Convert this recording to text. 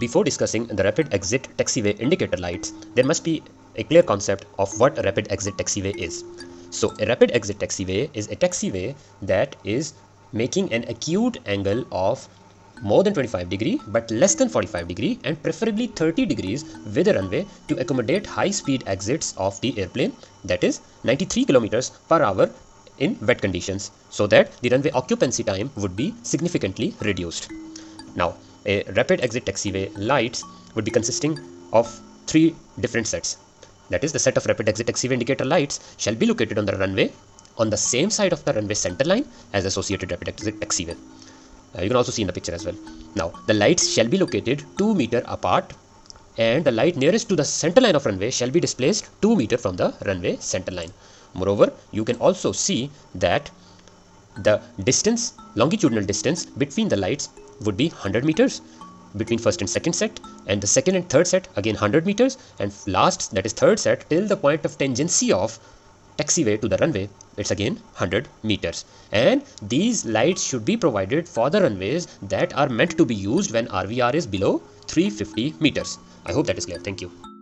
Before discussing the Rapid Exit Taxiway indicator lights, there must be a clear concept of what a Rapid Exit Taxiway is. So a Rapid Exit Taxiway is a taxiway that is making an acute angle of more than 25 degrees but less than 45 degrees and preferably 30 degrees with a runway to accommodate high speed exits of the airplane, that is 93 km/h in wet conditions, so that the runway occupancy time would be significantly reduced. Now a Rapid Exit Taxiway lights would be consisting of three different sets. That is, the set of Rapid Exit Taxiway indicator lights shall be located on the runway on the same side of the runway centerline as associated Rapid Exit Taxiway. You can also see in the picture as well. Now, the lights shall be located 2 meter apart and the light nearest to the center line of runway shall be displaced 2 meter from the runway center line. Moreover, you can also see that the distance, longitudinal distance between the lights would be 100 meters between first and second set, and the second and third set again 100 meters, and last, that is third set, till the point of tangency of taxiway to the runway, it's again 100 meters. And these lights should be provided for the runways that are meant to be used when RVR is below 350 meters. I hope that is clear. Thank you.